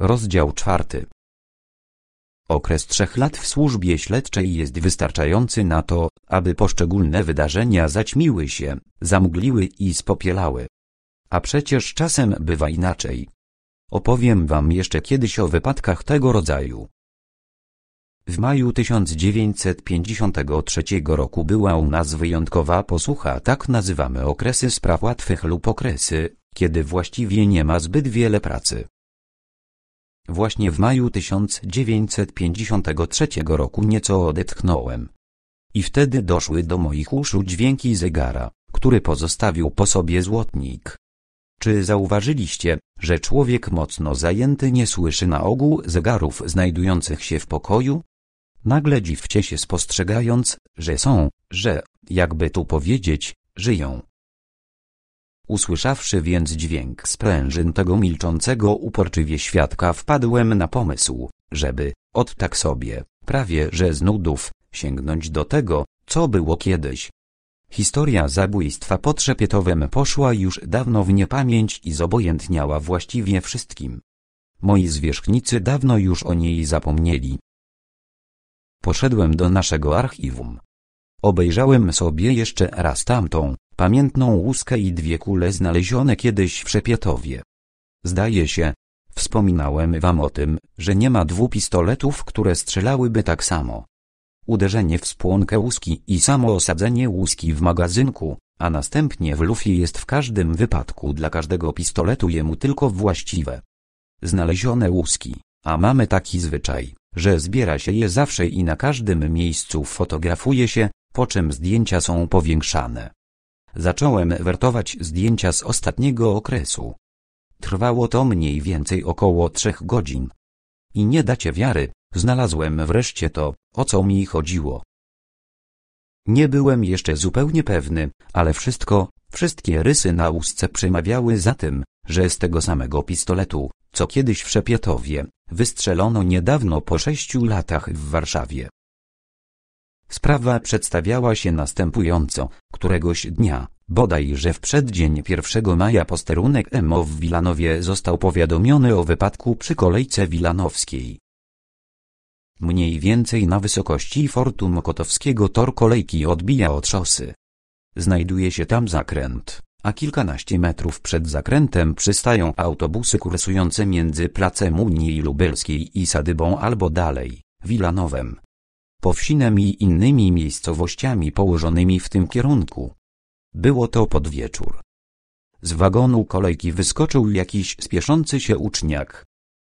Rozdział 4. Okres 3 lat w służbie śledczej jest wystarczający na to, aby poszczególne wydarzenia zaćmiły się, zamgliły i spopielały. A przecież czasem bywa inaczej. Opowiem wam jeszcze kiedyś o wypadkach tego rodzaju. W maju 1953 roku była u nas wyjątkowa posłucha, tak nazywamy okresy spraw łatwych lub okresy, kiedy właściwie nie ma zbyt wiele pracy. Właśnie w maju 1953 roku nieco odetchnąłem. I wtedy doszły do moich uszu dźwięki zegara, który pozostawił po sobie złotnik. Czy zauważyliście, że człowiek mocno zajęty nie słyszy na ogół zegarów znajdujących się w pokoju? Nagle dziwcie się, spostrzegając, że są, że, jakby tu powiedzieć, żyją. Usłyszawszy więc dźwięk sprężyn tego milczącego uporczywie świadka, wpadłem na pomysł, żeby, od tak sobie, prawie że z nudów, sięgnąć do tego, co było kiedyś. Historia zabójstwa pod Szepietowem poszła już dawno w niepamięć i zobojętniała właściwie wszystkim. Moi zwierzchnicy dawno już o niej zapomnieli. Poszedłem do naszego archiwum. Obejrzałem sobie jeszcze raz tamtą, pamiętną łuskę i dwie kule znalezione kiedyś w Szepietowie. Zdaje się, wspominałem wam o tym, że nie ma 2 pistoletów, które strzelałyby tak samo. Uderzenie w spłonkę łuski i samo osadzenie łuski w magazynku, a następnie w lufie jest w każdym wypadku dla każdego pistoletu jemu tylko właściwe. Znalezione łuski, a mamy taki zwyczaj, że zbiera się je zawsze i na każdym miejscu fotografuje się, po czym zdjęcia są powiększane. Zacząłem wertować zdjęcia z ostatniego okresu. Trwało to mniej więcej około 3 godzin. I nie dacie wiary, znalazłem wreszcie to, o co mi chodziło. Nie byłem jeszcze zupełnie pewny, ale wszystkie rysy na łusce przemawiały za tym, że z tego samego pistoletu, co kiedyś w Szepietowie, wystrzelono niedawno po 6 latach w Warszawie. Sprawa przedstawiała się następująco. Któregoś dnia, bodajże w przeddzień 1 maja, posterunek MO w Wilanowie został powiadomiony o wypadku przy kolejce wilanowskiej. Mniej więcej na wysokości fortu mokotowskiego tor kolejki odbija od szosy. Znajduje się tam zakręt, a kilkanaście metrów przed zakrętem przystają autobusy kursujące między placem Unii Lubelskiej i Sadybą albo dalej, Wilanowem, Powsinem i innymi miejscowościami położonymi w tym kierunku. Było to pod wieczór. Z wagonu kolejki wyskoczył jakiś spieszący się uczniak.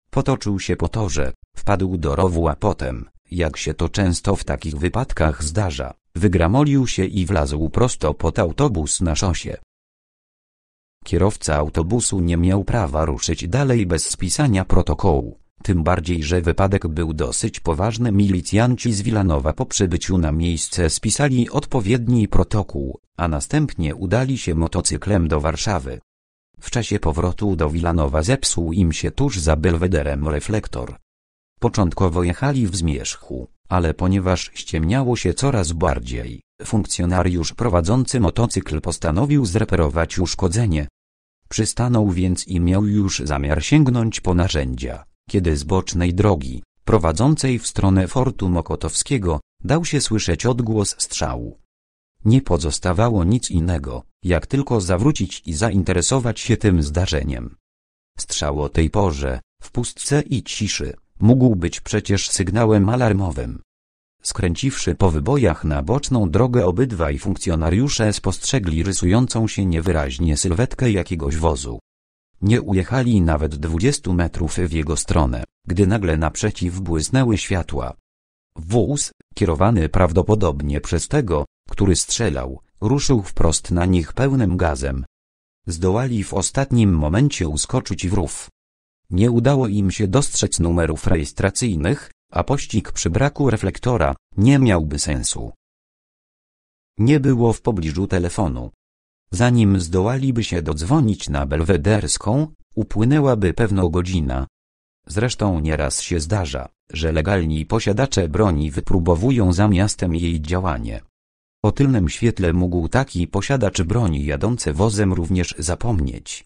Potoczył się po torze, wpadł do rowu, a potem, jak się to często w takich wypadkach zdarza, wygramolił się i wlazł prosto pod autobus na szosie. Kierowca autobusu nie miał prawa ruszyć dalej bez spisania protokołu, tym bardziej że wypadek był dosyć poważny. Milicjanci z Wilanowa po przybyciu na miejsce spisali odpowiedni protokół, a następnie udali się motocyklem do Warszawy. W czasie powrotu do Wilanowa zepsuł im się tuż za Belwederem reflektor. Początkowo jechali w zmierzchu, ale ponieważ ściemniało się coraz bardziej, funkcjonariusz prowadzący motocykl postanowił zreperować uszkodzenie. Przystanął więc i miał już zamiar sięgnąć po narzędzia, kiedy z bocznej drogi, prowadzącej w stronę fortu mokotowskiego, dał się słyszeć odgłos strzału. Nie pozostawało nic innego, jak tylko zawrócić i zainteresować się tym zdarzeniem. Strzał o tej porze, w pustce i ciszy, mógł być przecież sygnałem alarmowym. Skręciwszy po wybojach na boczną drogę, obydwaj funkcjonariusze spostrzegli rysującą się niewyraźnie sylwetkę jakiegoś wozu. Nie ujechali nawet 20 metrów w jego stronę, gdy nagle naprzeciw błysnęły światła. Wóz, kierowany prawdopodobnie przez tego, który strzelał, ruszył wprost na nich pełnym gazem. Zdołali w ostatnim momencie uskoczyć w rów. Nie udało im się dostrzec numerów rejestracyjnych, a pościg przy braku reflektora nie miałby sensu. Nie było w pobliżu telefonu. Zanim zdołaliby się dodzwonić na belwederską, upłynęłaby pewno godzina. Zresztą nieraz się zdarza, że legalni posiadacze broni wypróbowują za miastem jej działanie. O tylnym świetle mógł taki posiadacz broni jadący wozem również zapomnieć.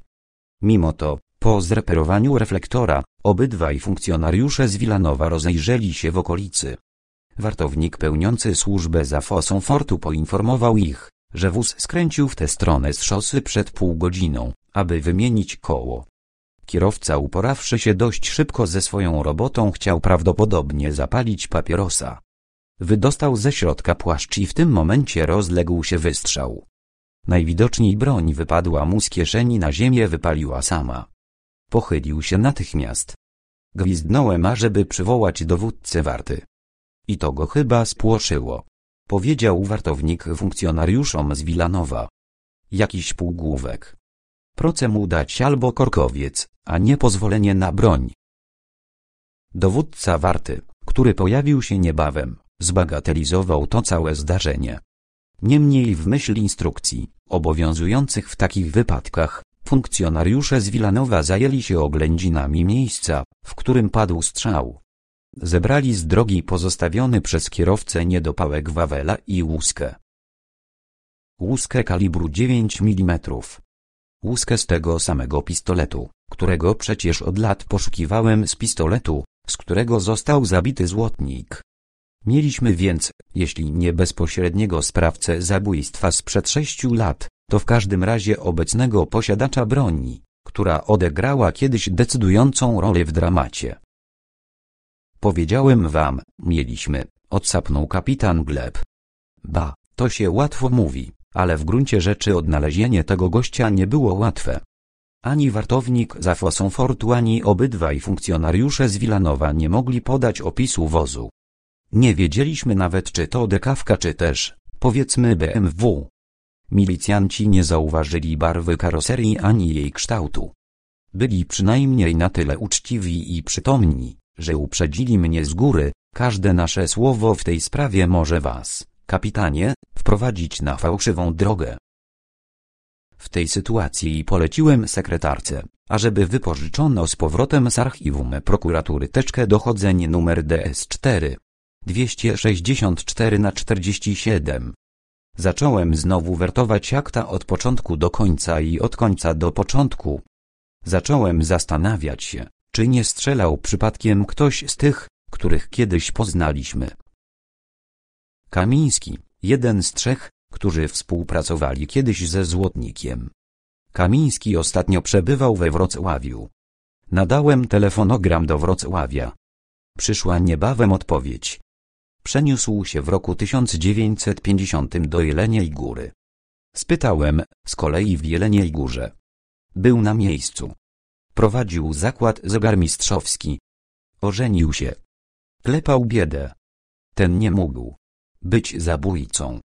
Mimo to, Po zreperowaniu reflektora, obydwaj funkcjonariusze z Wilanowa rozejrzeli się w okolicy. Wartownik pełniący służbę za fosą fortu poinformował ich, że wóz skręcił w tę stronę z szosy przed pół godziną, aby wymienić koło. Kierowca, uporawszy się dość szybko ze swoją robotą, chciał prawdopodobnie zapalić papierosa. Wydostał ze środka płaszcz i w tym momencie rozległ się wystrzał. Najwidoczniej broń wypadła mu z kieszeni na ziemię, wypaliła sama. Pochylił się natychmiast. Gwizdnąłem, ażeby przywołać dowódcę warty. I to go chyba spłoszyło, powiedział wartownik funkcjonariuszom z Wilanowa. Jakiś półgłówek. Proce mu dać albo korkowiec, a nie pozwolenie na broń. Dowódca warty, który pojawił się niebawem, zbagatelizował to całe zdarzenie. Niemniej w myśl instrukcji obowiązujących w takich wypadkach, funkcjonariusze z Wilanowa zajęli się oględzinami miejsca, w którym padł strzał. Zebrali z drogi pozostawiony przez kierowcę niedopałek Wawela i łuskę. Łuskę kalibru 9 mm. Łuskę z tego samego pistoletu, którego przecież od lat poszukiwałem, z pistoletu, z którego został zabity złotnik. Mieliśmy więc, jeśli nie bezpośredniego sprawcę zabójstwa sprzed 6 lat, to w każdym razie obecnego posiadacza broni, która odegrała kiedyś decydującą rolę w dramacie. Powiedziałem wam, mieliśmy, odsapnął kapitan Gleb. Ba, to się łatwo mówi, ale w gruncie rzeczy odnalezienie tego gościa nie było łatwe. Ani wartownik za fosą fortu, ani obydwaj funkcjonariusze z Wilanowa nie mogli podać opisu wozu. Nie wiedzieliśmy nawet, czy to dekawka, czy też, powiedzmy, BMW. Milicjanci nie zauważyli barwy karoserii ani jej kształtu. Byli przynajmniej na tyle uczciwi i przytomni, że uprzedzili mnie z góry: każde nasze słowo w tej sprawie może was, kapitanie, wprowadzić na fałszywą drogę. W tej sytuacji poleciłem sekretarce, ażeby wypożyczono z powrotem z archiwum prokuratury teczkę dochodzeń nr DS4. 264/47. Zacząłem znowu wertować akta od początku do końca i od końca do początku. Zacząłem zastanawiać się, czy nie strzelał przypadkiem ktoś z tych, których kiedyś poznaliśmy. Kamiński, jeden z trzech, którzy współpracowali kiedyś ze złotnikiem. Kamiński ostatnio przebywał we Wrocławiu. Nadałem telefonogram do Wrocławia. Przyszła niebawem odpowiedź. Przeniósł się w roku 1950 do Jeleniej Góry. Spytałem, z kolei w Jeleniej Górze. Był na miejscu. Prowadził zakład zegarmistrzowski. Ożenił się. Klepał biedę. Ten nie mógł być zabójcą.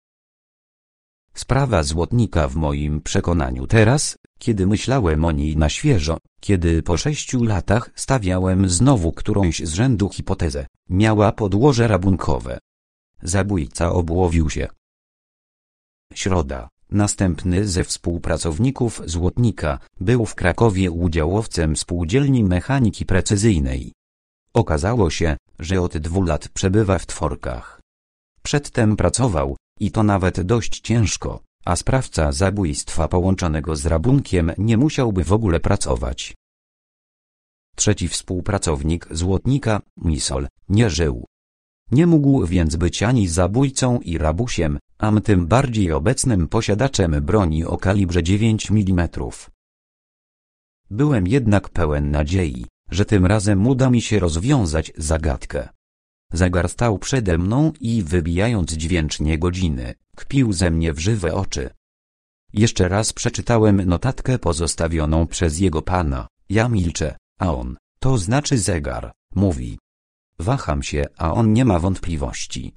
Sprawa złotnika w moim przekonaniu teraz, kiedy myślałem o niej na świeżo, kiedy po 6 latach stawiałem znowu którąś z rzędu hipotezę, miała podłoże rabunkowe. Zabójca obłowił się. Środa, następny ze współpracowników złotnika, był w Krakowie udziałowcem Spółdzielni Mechaniki Precyzyjnej. Okazało się, że od 2 lat przebywa w Tworkach. Przedtem pracował, i to nawet dość ciężko, a sprawca zabójstwa połączonego z rabunkiem nie musiałby w ogóle pracować. Trzeci współpracownik złotnika, Misol, nie żył. Nie mógł więc być ani zabójcą i rabusiem, a tym bardziej obecnym posiadaczem broni o kalibrze 9 mm. Byłem jednak pełen nadziei, że tym razem uda mi się rozwiązać zagadkę. Zegar stał przede mną i wybijając dźwięcznie godziny, kpił ze mnie w żywe oczy. Jeszcze raz przeczytałem notatkę pozostawioną przez jego pana. Ja milczę, a on, to znaczy zegar, mówi. Waham się, a on nie ma wątpliwości.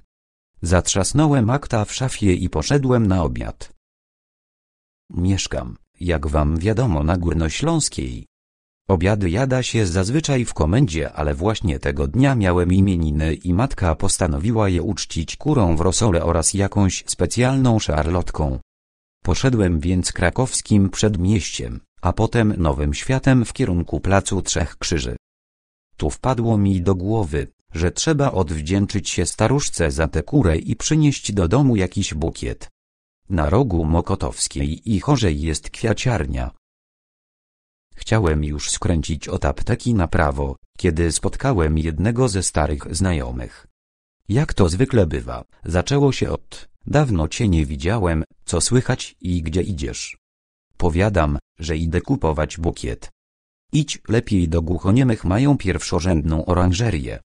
Zatrzasnąłem akta w szafie i poszedłem na obiad. Mieszkam, jak wam wiadomo, na Górnośląskiej. Obiady jada się zazwyczaj w komendzie, ale właśnie tego dnia miałem imieniny i matka postanowiła je uczcić kurą w rosole oraz jakąś specjalną szarlotką. Poszedłem więc Krakowskim Przedmieściem, a potem Nowym Światem w kierunku Placu Trzech Krzyży. Tu wpadło mi do głowy, że trzeba odwdzięczyć się staruszce za tę kurę i przynieść do domu jakiś bukiet. Na rogu Mokotowskiej i Hożej jest kwiaciarnia. Chciałem już skręcić od apteki na prawo, kiedy spotkałem jednego ze starych znajomych. Jak to zwykle bywa, zaczęło się od: dawno cię nie widziałem, co słychać i gdzie idziesz? Powiadam, że idę kupować bukiet. Idź lepiej do Głuchoniemych, mają pierwszorzędną oranżerię.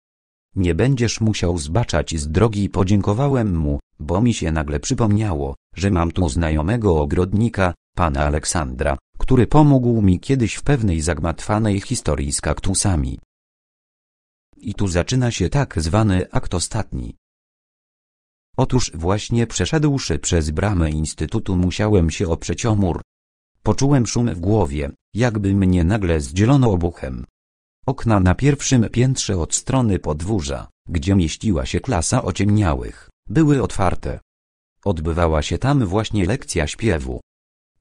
Nie będziesz musiał zbaczać z drogi. Podziękowałem mu, bo mi się nagle przypomniało, że mam tu znajomego ogrodnika, pana Aleksandra, który pomógł mi kiedyś w pewnej zagmatwanej historii z kaktusami. I tu zaczyna się tak zwany akt ostatni. Otóż właśnie przeszedłszy przez bramę instytutu, musiałem się oprzeć o mur. Poczułem szum w głowie, jakby mnie nagle zdzielono obuchem. Okna na pierwszym piętrze od strony podwórza, gdzie mieściła się klasa ociemniałych, były otwarte. Odbywała się tam właśnie lekcja śpiewu.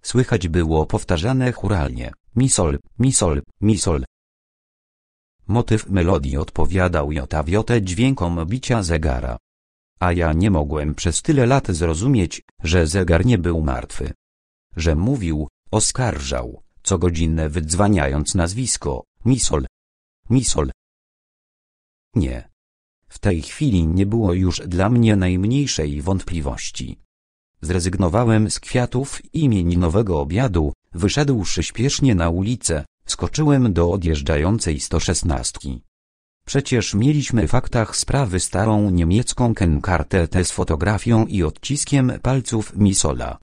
Słychać było powtarzane chóralnie: Misol, Misol, Misol. Motyw melodii odpowiadał jotawiotę dźwiękom bicia zegara. A ja nie mogłem przez tyle lat zrozumieć, że zegar nie był martwy. Że mówił, oskarżał, cogodzinne wydzwaniając nazwisko: Misol, Misol. Nie. W tej chwili nie było już dla mnie najmniejszej wątpliwości. Zrezygnowałem z kwiatów imieninowego obiadu, wyszedłszy śpiesznie na ulicę, skoczyłem do odjeżdżającej 116. Przecież mieliśmy w aktach sprawy starą niemiecką kenkartę z fotografią i odciskiem palców Misola.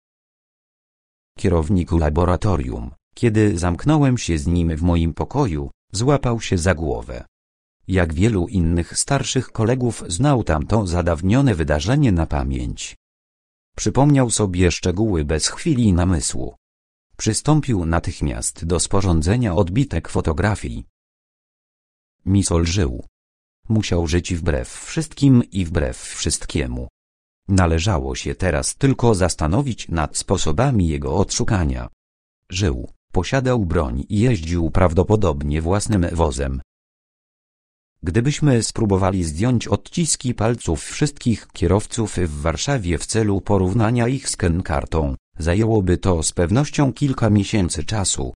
Kierowniku laboratorium, kiedy zamknąłem się z nim w moim pokoju, złapał się za głowę. Jak wielu innych starszych kolegów znał tamto zadawnione wydarzenie na pamięć. Przypomniał sobie szczegóły bez chwili namysłu. Przystąpił natychmiast do sporządzenia odbitek fotografii. Misol żył. Musiał żyć wbrew wszystkim i wbrew wszystkiemu. Należało się teraz tylko zastanowić nad sposobami jego odszukania. Żył, posiadał broń i jeździł prawdopodobnie własnym wozem. Gdybyśmy spróbowali zdjąć odciski palców wszystkich kierowców w Warszawie w celu porównania ich z kenkartą, zajęłoby to z pewnością kilka miesięcy czasu.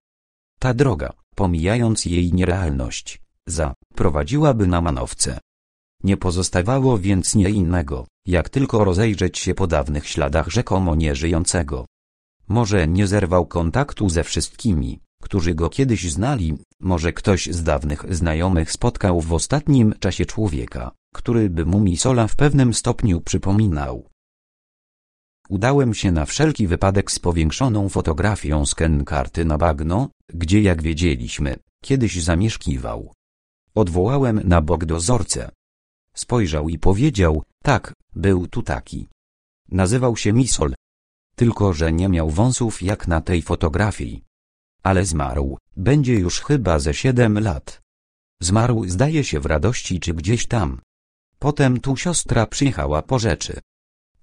Ta droga, pomijając jej nierealność, prowadziłaby na manowce. Nie pozostawało więc nie innego, jak tylko rozejrzeć się po dawnych śladach rzekomo nieżyjącego. Może nie zerwał kontaktu ze wszystkimi, którzy go kiedyś znali, może ktoś z dawnych znajomych spotkał w ostatnim czasie człowieka, który by mu Misola w pewnym stopniu przypominał. Udałem się na wszelki wypadek z powiększoną fotografią z kenkarty na Bagno, gdzie, jak wiedzieliśmy, kiedyś zamieszkiwał. Odwołałem na bok dozorcę. Spojrzał i powiedział: tak, był tu taki. Nazywał się Misol. Tylko że nie miał wąsów jak na tej fotografii. Ale zmarł, będzie już chyba ze 7 lat. Zmarł, zdaje się, w Radości czy gdzieś tam. Potem tu siostra przyjechała po rzeczy.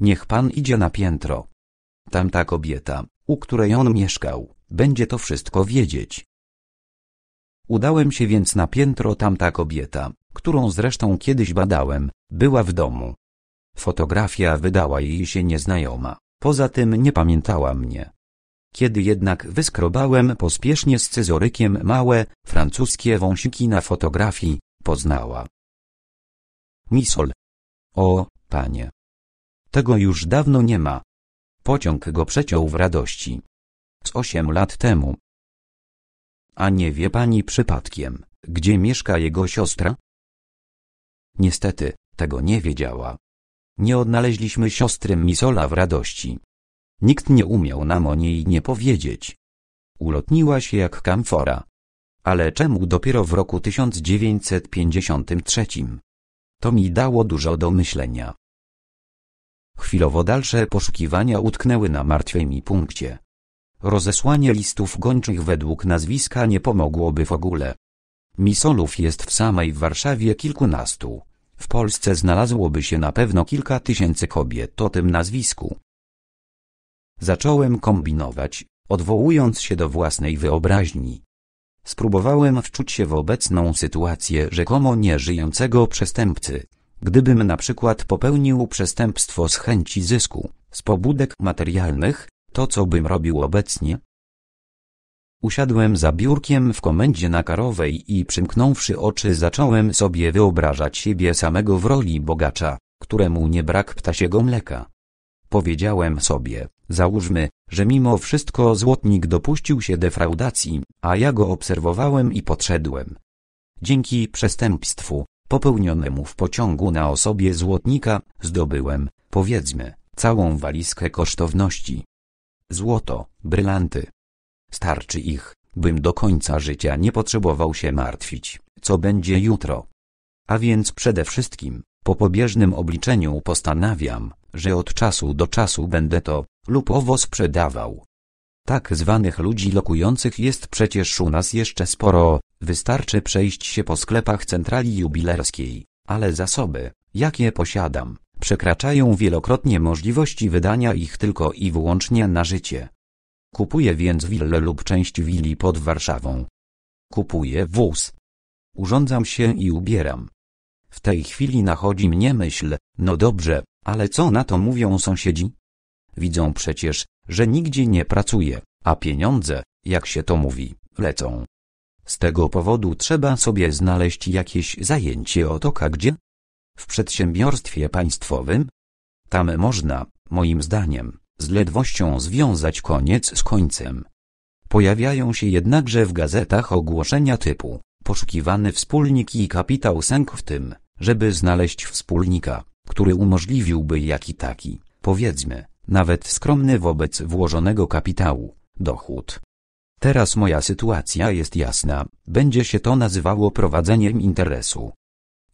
Niech pan idzie na piętro. Tamta kobieta, u której on mieszkał, będzie to wszystko wiedzieć. Udałem się więc na piętro. Tamta kobieta, którą zresztą kiedyś badałem, była w domu. Fotografia wydała jej się nieznajoma, poza tym nie pamiętała mnie. Kiedy jednak wyskrobałem pospiesznie z scyzorykiem małe, francuskie wąsiki na fotografii, poznała. Misol. O, panie. Tego już dawno nie ma. Pociąg go przeciął w Radości. Z 8 lat temu. A nie wie pani przypadkiem, gdzie mieszka jego siostra? Niestety, tego nie wiedziała. Nie odnaleźliśmy siostry Misola w Radości. Nikt nie umiał nam o niej nie powiedzieć. Ulotniła się jak kamfora. Ale czemu dopiero w roku 1953? To mi dało dużo do myślenia. Chwilowo dalsze poszukiwania utknęły na martwym mi punkcie. Rozesłanie listów gończych według nazwiska nie pomogłoby w ogóle. Misolów jest w samej Warszawie kilkunastu. W Polsce znalazłoby się na pewno kilka tysięcy kobiet o tym nazwisku. Zacząłem kombinować, odwołując się do własnej wyobraźni. Spróbowałem wczuć się w obecną sytuację rzekomo nieżyjącego przestępcy. Gdybym na przykład popełnił przestępstwo z chęci zysku, z pobudek materialnych, to co bym robił obecnie? Usiadłem za biurkiem w komendzie na Karowej i przymknąwszy oczy zacząłem sobie wyobrażać siebie samego w roli bogacza, któremu nie brak ptasiego mleka. Powiedziałem sobie, załóżmy, że mimo wszystko złotnik dopuścił się defraudacji, a ja go obserwowałem i podszedłem. Dzięki przestępstwu, popełnionemu w pociągu na osobie złotnika, zdobyłem, powiedzmy, całą walizkę kosztowności. Złoto, brylanty. Starczy ich, bym do końca życia nie potrzebował się martwić, co będzie jutro. A więc przede wszystkim, po pobieżnym obliczeniu postanawiam, że od czasu do czasu będę to lub owo sprzedawał. Tak zwanych ludzi lokujących jest przecież u nas jeszcze sporo, wystarczy przejść się po sklepach centrali jubilerskiej, ale zasoby, jakie posiadam, przekraczają wielokrotnie możliwości wydania ich tylko i wyłącznie na życie. Kupuję więc willę lub część willi pod Warszawą. Kupuję wóz. Urządzam się i ubieram. W tej chwili nachodzi mnie myśl, no dobrze, ale co na to mówią sąsiedzi? Widzą przecież, że nigdzie nie pracuję, a pieniądze, jak się to mówi, lecą. Z tego powodu trzeba sobie znaleźć jakieś zajęcie od oka gdzie? W przedsiębiorstwie państwowym? Tam można, moim zdaniem, z ledwością związać koniec z końcem. Pojawiają się jednakże w gazetach ogłoszenia typu poszukiwany wspólnik i kapitał sęk w tym, żeby znaleźć wspólnika, który umożliwiłby jaki taki, powiedzmy, nawet skromny wobec włożonego kapitału, dochód. Teraz moja sytuacja jest jasna, będzie się to nazywało prowadzeniem interesu.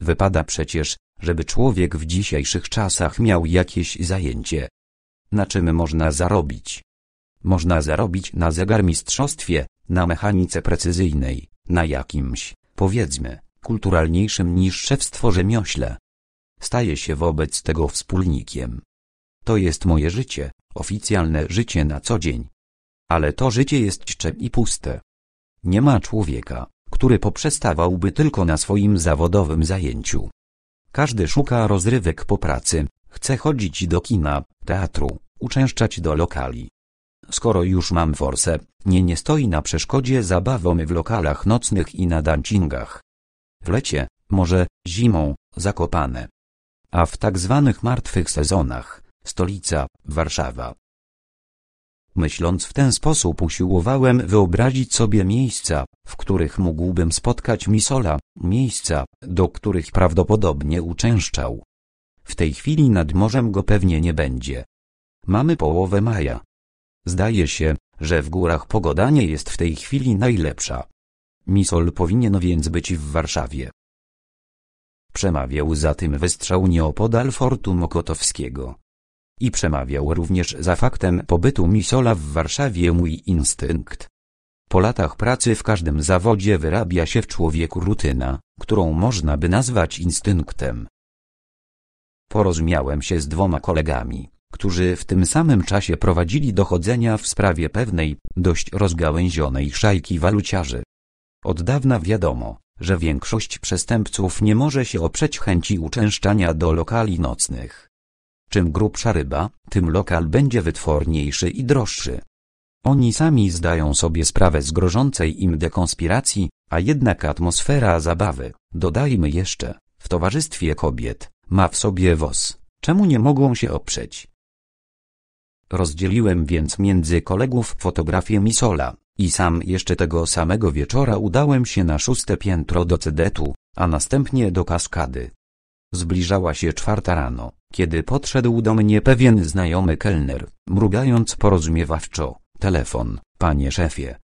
Wypada przecież, żeby człowiek w dzisiejszych czasach miał jakieś zajęcie. Na czym można zarobić? Można zarobić na zegarmistrzostwie, na mechanice precyzyjnej, na jakimś, powiedzmy, kulturalniejszym niż szewstwo rzemiośle. Staję się wobec tego wspólnikiem. To jest moje życie, oficjalne życie na co dzień. Ale to życie jest czcze i puste. Nie ma człowieka, który poprzestawałby tylko na swoim zawodowym zajęciu. Każdy szuka rozrywek po pracy, chce chodzić do kina, teatru, uczęszczać do lokali. Skoro już mam forsę, nie stoi na przeszkodzie zabawom w lokalach nocnych i na dancingach. W lecie, może, zimą, Zakopane. A w tak zwanych martwych sezonach, stolica, Warszawa. Myśląc w ten sposób usiłowałem wyobrazić sobie miejsca, w których mógłbym spotkać Misola, miejsca, do których prawdopodobnie uczęszczał. W tej chwili nad morzem go pewnie nie będzie. Mamy połowę maja. Zdaje się, że w górach pogoda nie jest w tej chwili najlepsza. Misol powinien więc być w Warszawie. Przemawiał za tym wystrzał nieopodal fortu Mokotowskiego. I przemawiał również za faktem pobytu Misola w Warszawie mój instynkt. Po latach pracy w każdym zawodzie wyrabia się w człowieku rutyna, którą można by nazwać instynktem. Porozumiałem się z dwoma kolegami, którzy w tym samym czasie prowadzili dochodzenia w sprawie pewnej, dość rozgałęzionej szajki waluciarzy. Od dawna wiadomo, że większość przestępców nie może się oprzeć chęci uczęszczania do lokali nocnych. Czym grubsza ryba, tym lokal będzie wytworniejszy i droższy. Oni sami zdają sobie sprawę z grożącej im dekonspiracji, a jednak atmosfera zabawy, dodajmy jeszcze, w towarzystwie kobiet, ma w sobie wos, czemu nie mogą się oprzeć. Rozdzieliłem więc między kolegów fotografię Misola. I sam jeszcze tego samego wieczora udałem się na 6. piętro do cedetu, a następnie do kaskady. Zbliżała się 4 rano, kiedy podszedł do mnie pewien znajomy kelner, mrugając porozumiewawczo, telefon, panie szefie.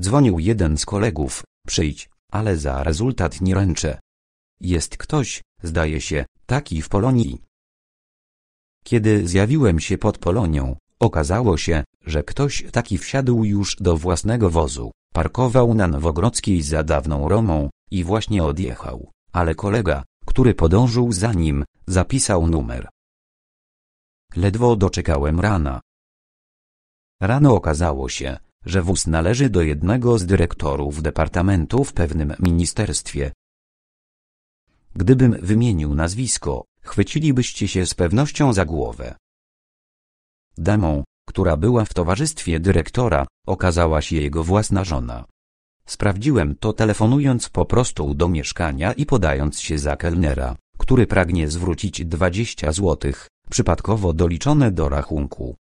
Dzwonił jeden z kolegów, przyjdź, ale za rezultat nie ręczę. Jest ktoś, zdaje się, taki w Polonii. Kiedy zjawiłem się pod Polonią, okazało się, że ktoś taki wsiadł już do własnego wozu, parkował na Nowogrodzkiej za dawną Romą i właśnie odjechał, ale kolega, który podążył za nim, zapisał numer. Ledwo doczekałem rana. Rano okazało się, że wóz należy do jednego z dyrektorów departamentu w pewnym ministerstwie. Gdybym wymienił nazwisko, chwycilibyście się z pewnością za głowę. Damą, która była w towarzystwie dyrektora, okazała się jego własna żona. Sprawdziłem to, telefonując po prostu do mieszkania i podając się za kelnera, który pragnie zwrócić 20 złotych, przypadkowo doliczone do rachunku.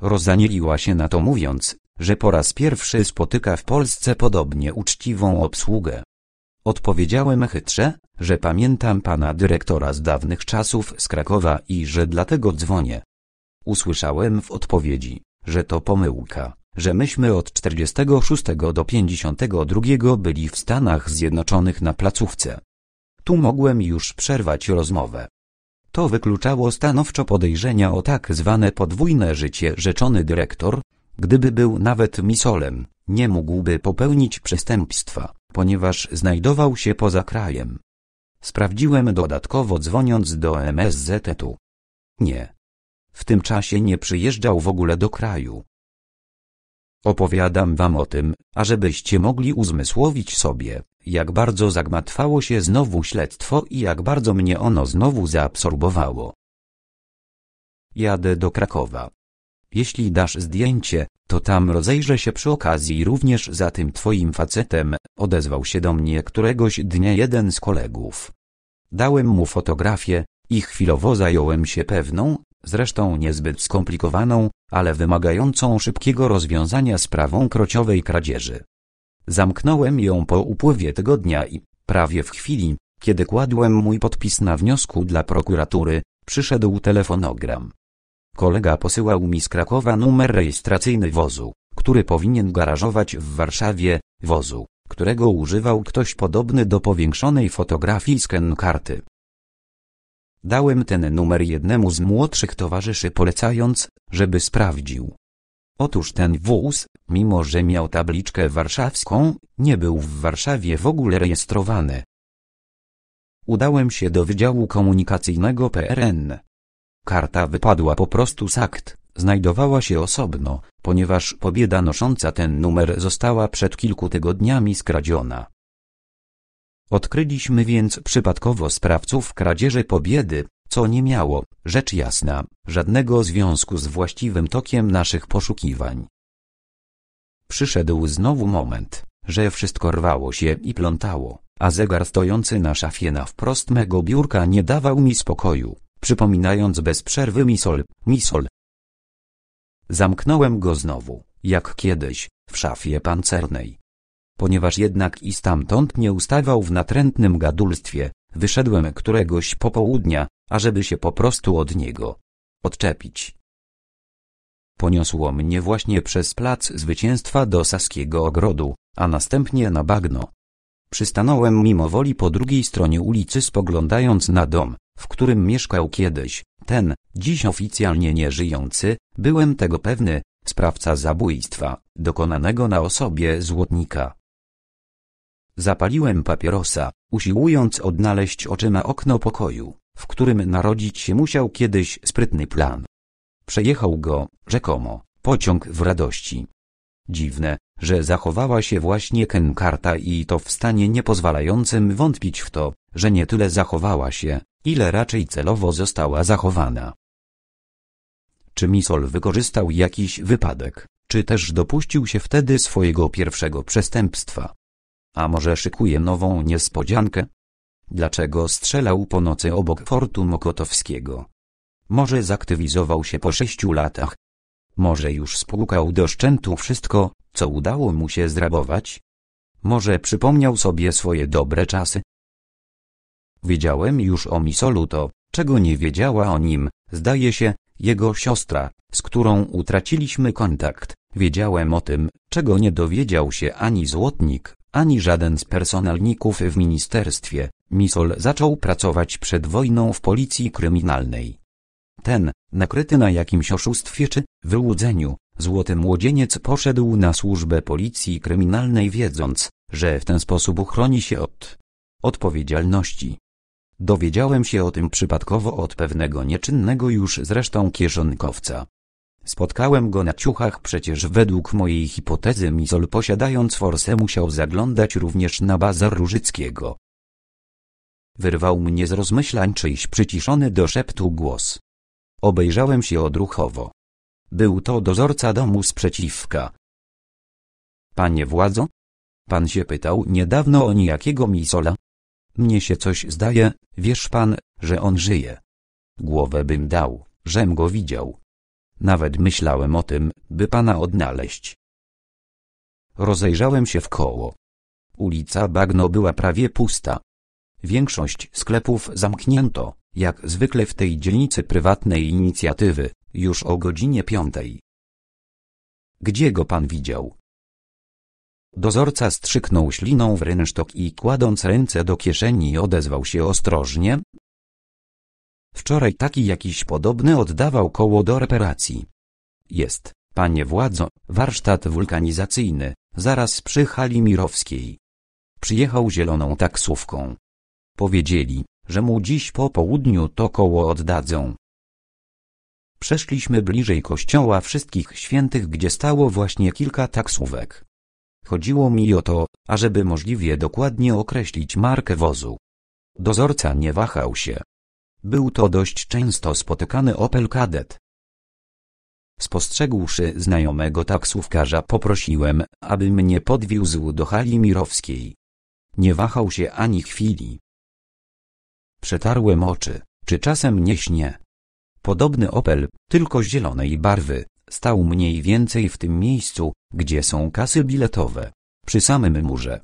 Rozanieliła się na to, mówiąc, że po raz pierwszy spotyka w Polsce podobnie uczciwą obsługę. Odpowiedziałem chytrze, że pamiętam pana dyrektora z dawnych czasów z Krakowa i że dlatego dzwonię. Usłyszałem w odpowiedzi, że to pomyłka, że myśmy od 46 do 52 byli w Stanach Zjednoczonych na placówce. Tu mogłem już przerwać rozmowę. To wykluczało stanowczo podejrzenia o tak zwane podwójne życie. Rzeczony dyrektor, gdyby był nawet misolem, nie mógłby popełnić przestępstwa, ponieważ znajdował się poza krajem. Sprawdziłem dodatkowo, dzwoniąc do MSZ-u. Nie. W tym czasie nie przyjeżdżał w ogóle do kraju. Opowiadam wam o tym, ażebyście mogli uzmysłowić sobie, jak bardzo zagmatwało się znowu śledztwo i jak bardzo mnie ono znowu zaabsorbowało. Jadę do Krakowa. Jeśli dasz zdjęcie, to tam rozejrzę się przy okazji również za tym twoim facetem, odezwał się do mnie któregoś dnia jeden z kolegów. Dałem mu fotografię i chwilowo zająłem się pewną, zresztą niezbyt skomplikowaną, ale wymagającą szybkiego rozwiązania sprawą krociowej kradzieży. Zamknąłem ją po upływie tygodnia i, prawie w chwili, kiedy kładłem mój podpis na wniosku dla prokuratury, przyszedł telefonogram. Kolega posyłał mi z Krakowa numer rejestracyjny wozu, który powinien garażować w Warszawie, wozu, którego używał ktoś podobny do powiększonej fotografii scan karty. Dałem ten numer jednemu z młodszych towarzyszy, polecając, żeby sprawdził. Otóż ten wóz, mimo że miał tabliczkę warszawską, nie był w Warszawie w ogóle rejestrowany. Udałem się do Wydziału Komunikacyjnego PRN. Karta wypadła po prostu z akt, znajdowała się osobno, ponieważ Pobieda nosząca ten numer została przed kilku tygodniami skradziona. Odkryliśmy więc przypadkowo sprawców kradzieży Pobiedy, co nie miało, rzecz jasna, żadnego związku z właściwym tokiem naszych poszukiwań. Przyszedł znowu moment, że wszystko rwało się i plątało, a zegar stojący na szafie na wprost mego biurka nie dawał mi spokoju, przypominając bez przerwy misol, misol. Zamknąłem go znowu, jak kiedyś, w szafie pancernej. Ponieważ jednak i stamtąd nie ustawał w natrętnym gadulstwie, wyszedłem któregoś popołudnia, ażeby się po prostu od niego odczepić. Poniosło mnie właśnie przez Plac Zwycięstwa do Saskiego Ogrodu, a następnie na Bagno. Przystanąłem mimowoli po drugiej stronie ulicy, spoglądając na dom, w którym mieszkał kiedyś ten, dziś oficjalnie nieżyjący, byłem tego pewny, sprawca zabójstwa, dokonanego na osobie złotnika. Zapaliłem papierosa, usiłując odnaleźć oczyma okno pokoju, w którym narodzić się musiał kiedyś sprytny plan. Przejechał go, rzekomo, pociąg w radości. Dziwne, że zachowała się właśnie karta, i to w stanie niepozwalającym wątpić w to, że nie tyle zachowała się, ile raczej celowo została zachowana. Czy misol wykorzystał jakiś wypadek, czy też dopuścił się wtedy swojego pierwszego przestępstwa? A może szykuje nową niespodziankę? Dlaczego strzelał po nocy obok fortu Mokotowskiego? Może zaktywizował się po 6 latach? Może już spłukał do szczętu wszystko, co udało mu się zrabować? Może przypomniał sobie swoje dobre czasy? Wiedziałem już o misolu to, czego nie wiedziała o nim, zdaje się, jego siostra, z którą utraciliśmy kontakt. Wiedziałem o tym, czego nie dowiedział się ani złotnik, ani żaden z personalników w ministerstwie. Misol zaczął pracować przed wojną w policji kryminalnej. Ten, nakryty na jakimś oszustwie czy wyłudzeniu, złoty młodzieniec poszedł na służbę policji kryminalnej, wiedząc, że w ten sposób uchroni się od odpowiedzialności. Dowiedziałem się o tym przypadkowo od pewnego nieczynnego już zresztą kieszonkowca. Spotkałem go na ciuchach. Przecież według mojej hipotezy misol, posiadając forsę, musiał zaglądać również na bazar Różyckiego. Wyrwał mnie z rozmyślań czyjś przyciszony do szeptu głos. Obejrzałem się odruchowo. Był to dozorca domu sprzeciwka. Panie władzo? Pan się pytał niedawno o niejakiego Misola. Mnie się coś zdaje, wiesz pan, że on żyje. Głowę bym dał, żem go widział. Nawet myślałem o tym, by pana odnaleźć. Rozejrzałem się wkoło. Ulica Bagno była prawie pusta. Większość sklepów zamknięto, jak zwykle w tej dzielnicy prywatnej inicjatywy, już o godzinie 5. Gdzie go pan widział? Dozorca strzyknął śliną w rynsztok i kładąc ręce do kieszeni odezwał się ostrożnie. Wczoraj taki jakiś podobny oddawał koło do reparacji. Jest, panie władzo, warsztat wulkanizacyjny, zaraz przy hali Mirowskiej. Przyjechał zieloną taksówką. Powiedzieli, że mu dziś po południu to koło oddadzą. Przeszliśmy bliżej kościoła Wszystkich Świętych, gdzie stało właśnie kilka taksówek. Chodziło mi o to, ażeby możliwie dokładnie określić markę wozu. Dozorca nie wahał się. Był to dość często spotykany Opel Kadett. Spostrzegłszy znajomego taksówkarza, poprosiłem, aby mnie podwiózł do hali Mirowskiej. Nie wahał się ani chwili. Przetarłem oczy, czy czasem nie śnie. Podobny Opel, tylko zielonej barwy, stał mniej więcej w tym miejscu, gdzie są kasy biletowe, przy samym murze.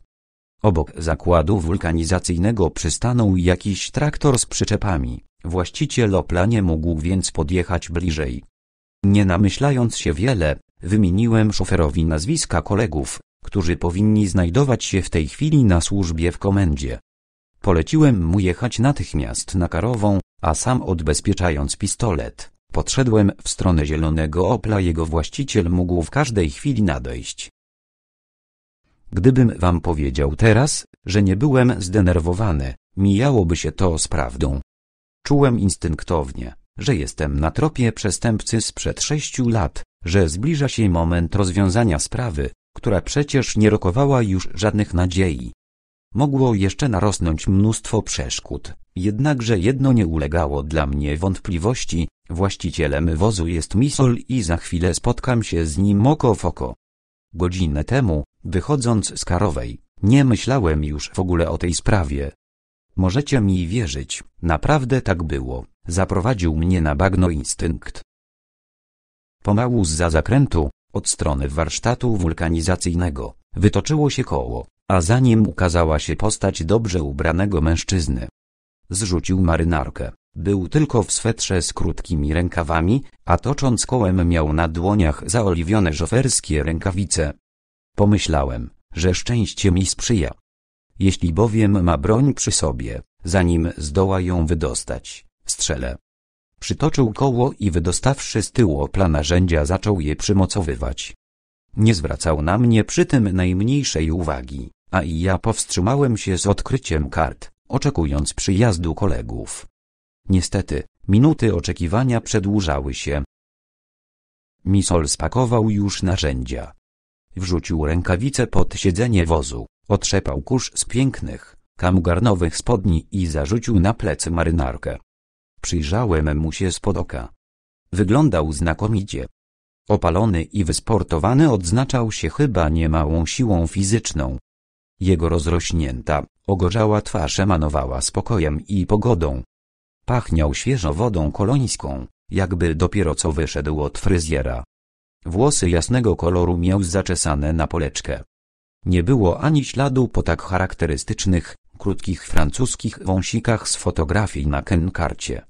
Obok zakładu wulkanizacyjnego przystanął jakiś traktor z przyczepami, właściciel Opla nie mógł więc podjechać bliżej. Nie namyślając się wiele, wymieniłem szoferowi nazwiska kolegów, którzy powinni znajdować się w tej chwili na służbie w komendzie. Poleciłem mu jechać natychmiast na Karową, a sam odbezpieczając pistolet, podszedłem w stronę zielonego Opla. Jego właściciel mógł w każdej chwili nadejść. Gdybym wam powiedział teraz, że nie byłem zdenerwowany, mijałoby się to z prawdą. Czułem instynktownie, że jestem na tropie przestępcy sprzed 6 lat, że zbliża się moment rozwiązania sprawy, która przecież nie rokowała już żadnych nadziei. Mogło jeszcze narosnąć mnóstwo przeszkód, jednakże jedno nie ulegało dla mnie wątpliwości, właścicielem wozu jest Misol i za chwilę spotkam się z nim oko w oko. Godzinę temu, wychodząc z Karowej, nie myślałem już w ogóle o tej sprawie. Możecie mi wierzyć, naprawdę tak było, zaprowadził mnie na Bagno instynkt. Pomału zza zakrętu, od strony warsztatu wulkanizacyjnego, wytoczyło się koło, a za nim ukazała się postać dobrze ubranego mężczyzny. Zrzucił marynarkę, był tylko w swetrze z krótkimi rękawami, a tocząc kołem miał na dłoniach zaoliwione żoferskie rękawice. Pomyślałem, że szczęście mi sprzyja. Jeśli bowiem ma broń przy sobie, zanim zdoła ją wydostać, strzelę. Przytoczył koło i wydostawszy z tyłu Opla narzędzia, zaczął je przymocowywać. Nie zwracał na mnie przy tym najmniejszej uwagi, a i ja powstrzymałem się z odkryciem kart, oczekując przyjazdu kolegów. Niestety, minuty oczekiwania przedłużały się. Misol spakował już narzędzia. Wrzucił rękawice pod siedzenie wozu, otrzepał kurz z pięknych, kamugarnowych spodni i zarzucił na plecy marynarkę. Przyjrzałem mu się spod oka. Wyglądał znakomicie. Opalony i wysportowany, odznaczał się chyba niemałą siłą fizyczną. Jego rozrośnięta, ogorzała twarz emanowała spokojem i pogodą. Pachniał świeżo wodą kolońską, jakby dopiero co wyszedł od fryzjera. Włosy jasnego koloru miał zaczesane na poleczkę. Nie było ani śladu po tak charakterystycznych, krótkich francuskich wąsikach z fotografii na kenkarcie.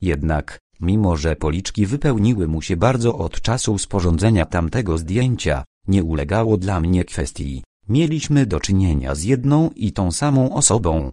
Jednak, mimo że policzki wypełniły mu się bardzo od czasu sporządzenia tamtego zdjęcia, nie ulegało dla mnie kwestii. Mieliśmy do czynienia z jedną i tą samą osobą,